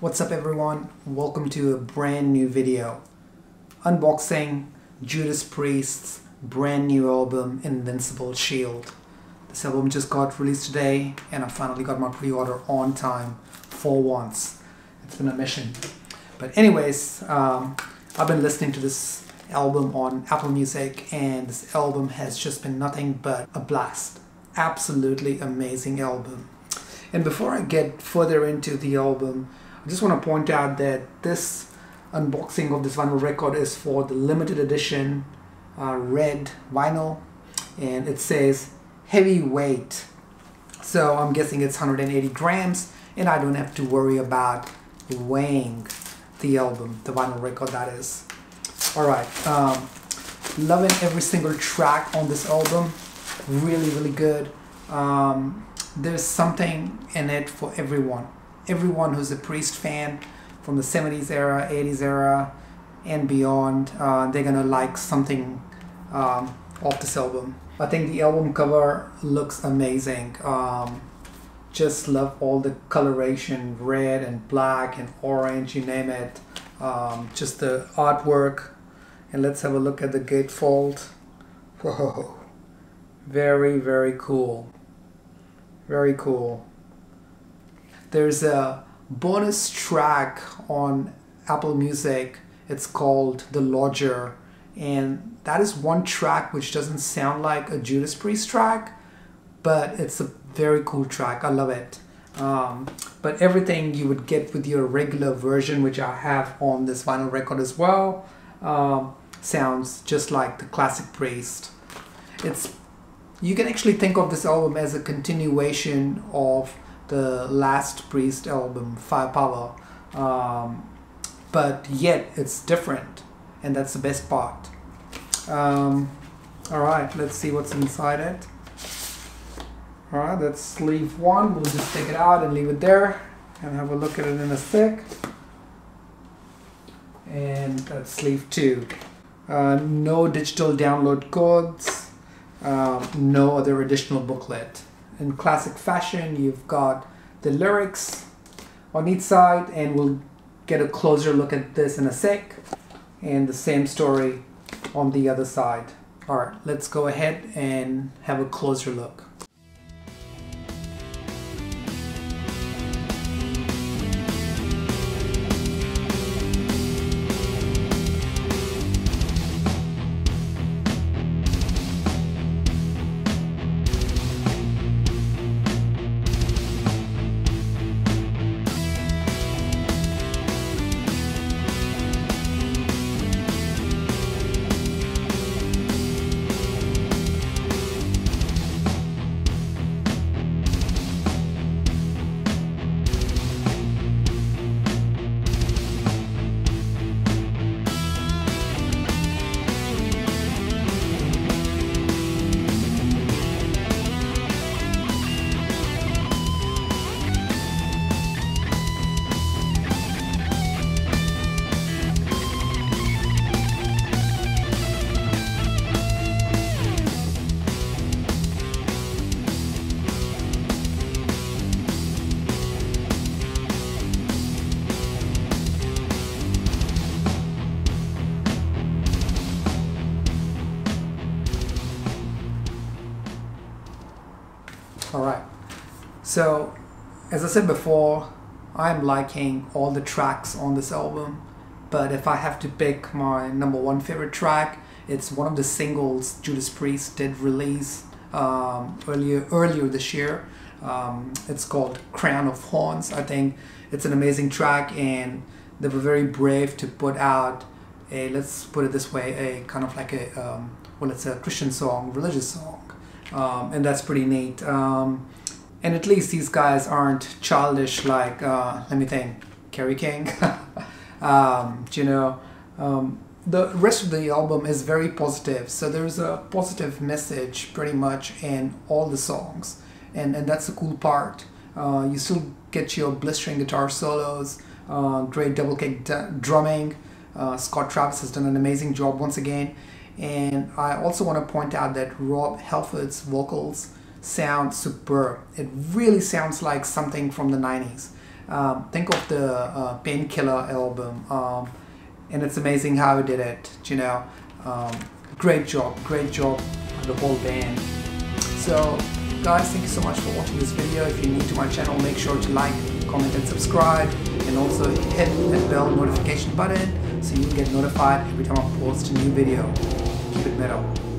What's up everyone, welcome to a brand new video unboxing Judas Priest's brand new album Invincible Shield. This album just got released today and I finally got my pre-order on time for once. It's been a mission. But anyways, I've been listening to this album on Apple Music and this album has just been nothing but a blast. Absolutely amazing album. And before I get further into the album, I just want to point out that this unboxing of this vinyl record is for the limited edition red vinyl, and it says heavyweight. So I'm guessing it's 180 grams, and I don't have to worry about weighing the album, the vinyl record that is. Alright, loving every single track on this album. Really good. There's something in it for everyone who's a Priest fan from the 70s era, 80s era and beyond. They're gonna like something off this album. I think the album cover looks amazing. Just love all the coloration, red and black and orange, you name it. Just the artwork. And let's have a look at the gatefold. Whoa, very cool. Very cool. There's a bonus track on Apple Music. It's called The Lodger, and that is one track which doesn't sound like a Judas Priest track, but it's a very cool track. I love it. But everything you would get with your regular version, which I have on this vinyl record as well, sounds just like the classic Priest. You can actually think of this album as a continuation of the last Priest album, Firepower, but yet it's different, and that's the best part. Alright, let's see what's inside it. Alright, that's sleeve one. We'll just take it out and leave it there and have a look at it in a sec. And that's sleeve two. No digital download codes. No other additional booklet. In classic fashion, you've got the lyrics on each side, and we'll get a closer look at this in a sec, and the same story on the other side. Alright, let's go ahead and have a closer look. Alright, so as I said before, I'm liking all the tracks on this album, but if I have to pick my #1 favorite track, it's one of the singles Judas Priest did release earlier this year. It's called Crown of Horns. I think it's an amazing track, and they were very brave to put out a, let's put it this way, a kind of like a, well, it's a Christian song, religious song. And that's pretty neat, and at least these guys aren't childish like let me think, Kerry King. The rest of the album is very positive, so there's a positive message pretty much in all the songs, and that's the cool part. You still get your blistering guitar solos, great double kick drumming. Scott Travis has done an amazing job once again. And I also want to point out that Rob Halford's vocals sound superb. It really sounds like something from the 90s. Think of the Painkiller album, and it's amazing how he did it, you know. Great job on the whole band. So guys, thank you so much for watching this video. If you're new to my channel, make sure to like, comment and subscribe, and also hit that bell notification button so you get notified every time I post a new video. Keep it metal.